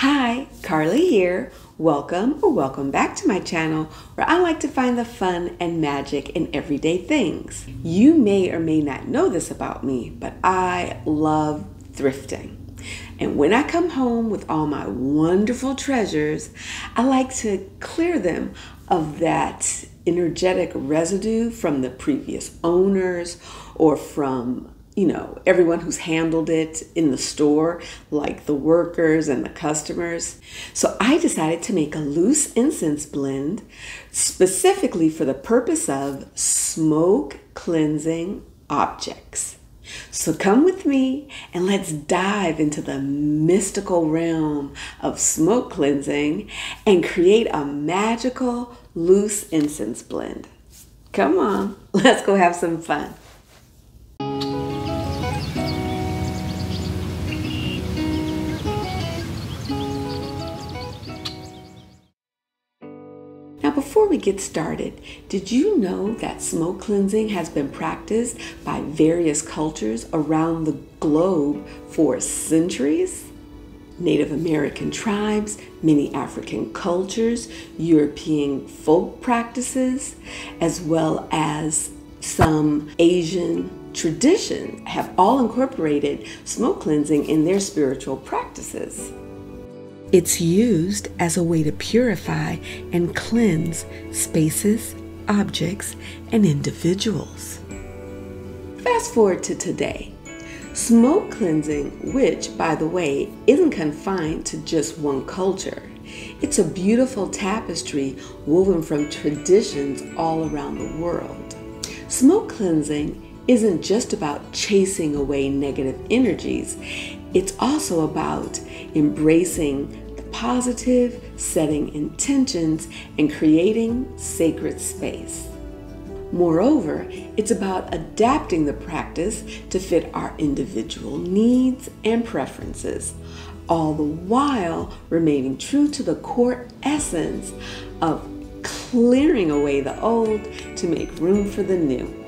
Hi, Carly here. Welcome or welcome back to my channel where I like to find the fun and magic in everyday things. You may or may not know this about me, but I love thrifting. And when I come home with all my wonderful treasures, I like to clear them of that energetic residue from the previous owners or from everyone who's handled it in the store, like the workers and the customers. So I decided to make a loose incense blend specifically for the purpose of smoke cleansing objects. So come with me and let's dive into the mystical realm of smoke cleansing and create a magical loose incense blend. Come on, let's go have some fun. Before we get started, did you know that smoke cleansing has been practiced by various cultures around the globe for centuries? Native American tribes, many African cultures, European folk practices, as well as some Asian traditions have all incorporated smoke cleansing in their spiritual practices. It's used as a way to purify and cleanse spaces, objects, and individuals. Fast forward to today. Smoke cleansing, which, by the way, isn't confined to just one culture. It's a beautiful tapestry woven from traditions all around the world. Smoke cleansing isn't just about chasing away negative energies. It's also about embracing the positive, setting intentions, and creating sacred space. Moreover, it's about adapting the practice to fit our individual needs and preferences, all the while remaining true to the core essence of clearing away the old to make room for the new.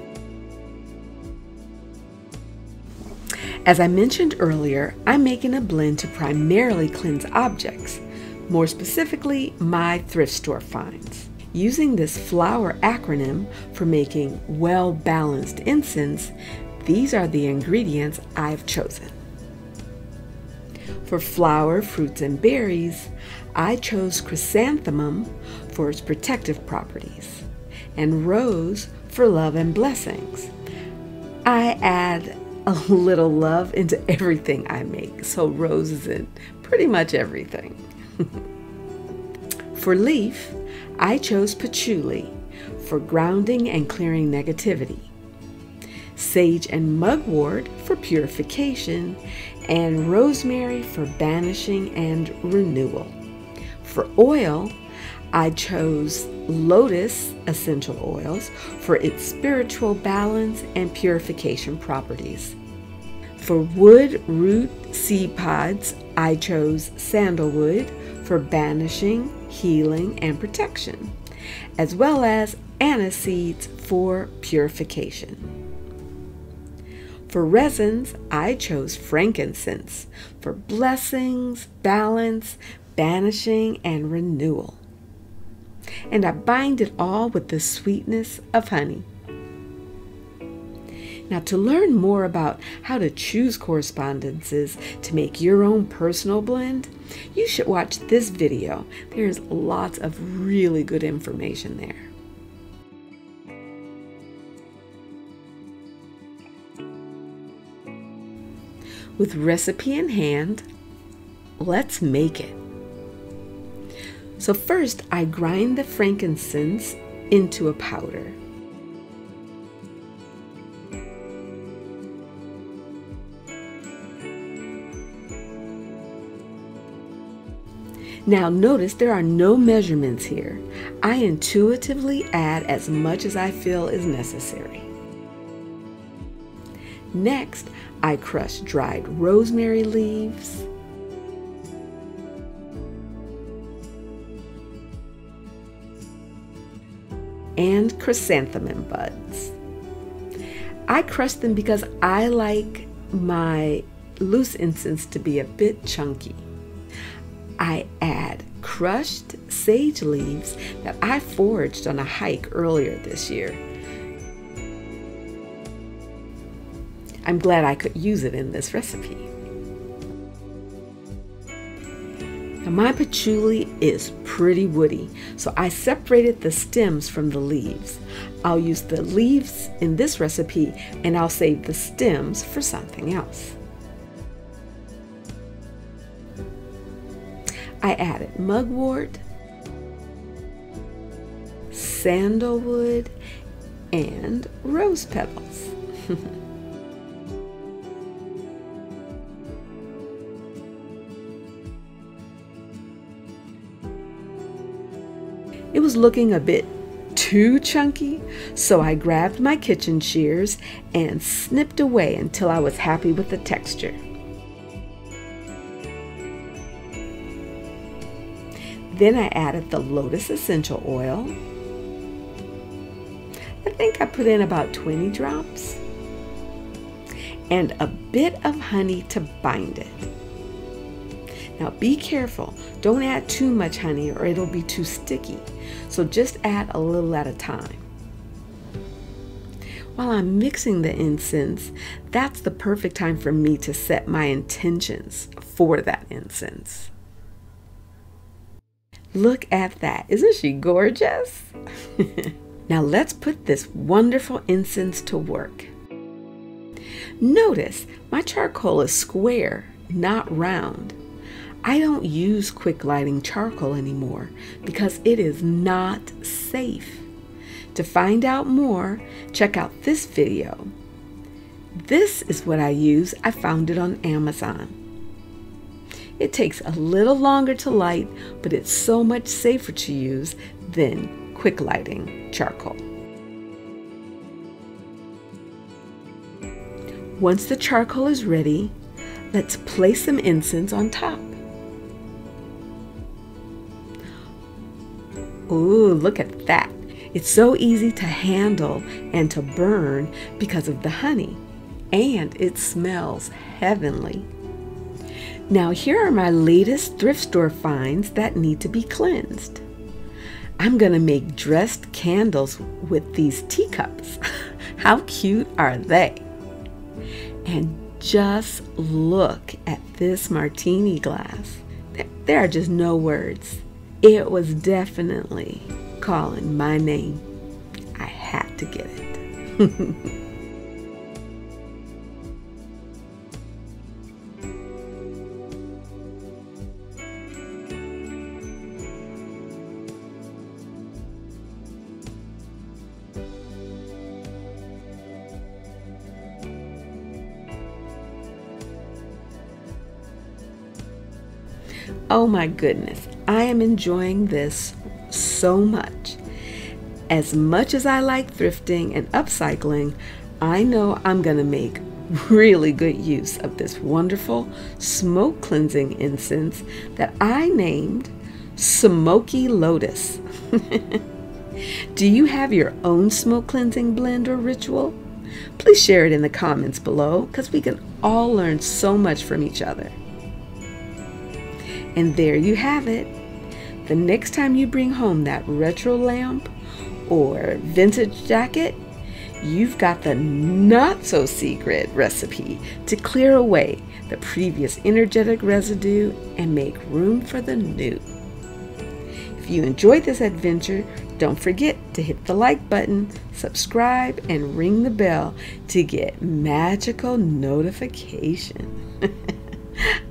As I mentioned earlier, I'm making a blend to primarily cleanse objects, more specifically my thrift store finds. Using this flower acronym for making well-balanced incense, these are the ingredients I've chosen. For flower, fruits, and berries, I chose chrysanthemum for its protective properties and rose for love and blessings. I add a little love into everything I make, so rose is in pretty much everything. For leaf, I chose patchouli for grounding and clearing negativity, sage and mugwort for purification, and rosemary for banishing and renewal. For oil, I chose lotus essential oils for its spiritual balance and purification properties. For wood root seed pods, I chose sandalwood for banishing, healing, and protection, as well as anise seeds for purification. For resins, I chose frankincense for blessings, balance, banishing, and renewal. And I bind it all with the sweetness of honey. Now, to learn more about how to choose correspondences to make your own personal blend, you should watch this video. There's lots of really good information there. With recipe in hand, let's make it. So first, I grind the frankincense into a powder. Now notice there are no measurements here. I intuitively add as much as I feel is necessary. Next, I crush dried rosemary leaves, and chrysanthemum buds. I crush them because I like my loose incense to be a bit chunky. I add crushed sage leaves that I foraged on a hike earlier this year. I'm glad I could use it in this recipe. Now my patchouli is pretty woody, so I separated the stems from the leaves. I'll use the leaves in this recipe and I'll save the stems for something else. I added mugwort, sandalwood, and rose petals. It was looking a bit too chunky, so I grabbed my kitchen shears and snipped away until I was happy with the texture. Then I added the lotus essential oil. I think I put in about 20 drops and a bit of honey to bind it. Now be careful, don't add too much honey or it'll be too sticky. So just add a little at a time. While I'm mixing the incense, that's the perfect time for me to set my intentions for that incense. Look at that. Isn't she gorgeous? Now let's put this wonderful incense to work. Notice my charcoal is square, not round. I don't use quick lighting charcoal anymore because it is not safe. To find out more, check out this video. This is what I use. I found it on Amazon. It takes a little longer to light, but it's so much safer to use than quick lighting charcoal. Once the charcoal is ready, let's place some incense on top. Ooh, look at that. It's so easy to handle and to burn because of the honey, and it smells heavenly. Now here are my latest thrift store finds that need to be cleansed. I'm gonna make dressed candles with these teacups. How cute are they? And just look at this martini glass. There are just no words. It was definitely calling my name. I had to get it. Oh my goodness, I am enjoying this so much. As much as I like thrifting and upcycling, I know I'm gonna make really good use of this wonderful smoke cleansing incense that I named Smoky Lotus. Do you have your own smoke cleansing blend or ritual? Please share it in the comments below because we can all learn so much from each other. And there you have it. The next time you bring home that retro lamp or vintage jacket, you've got the not-so-secret recipe to clear away the previous energetic residue and make room for the new. If you enjoyed this adventure, don't forget to hit the like button, subscribe, and ring the bell to get magical notifications.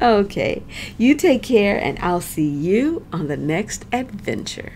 Okay, you take care and I'll see you on the next adventure.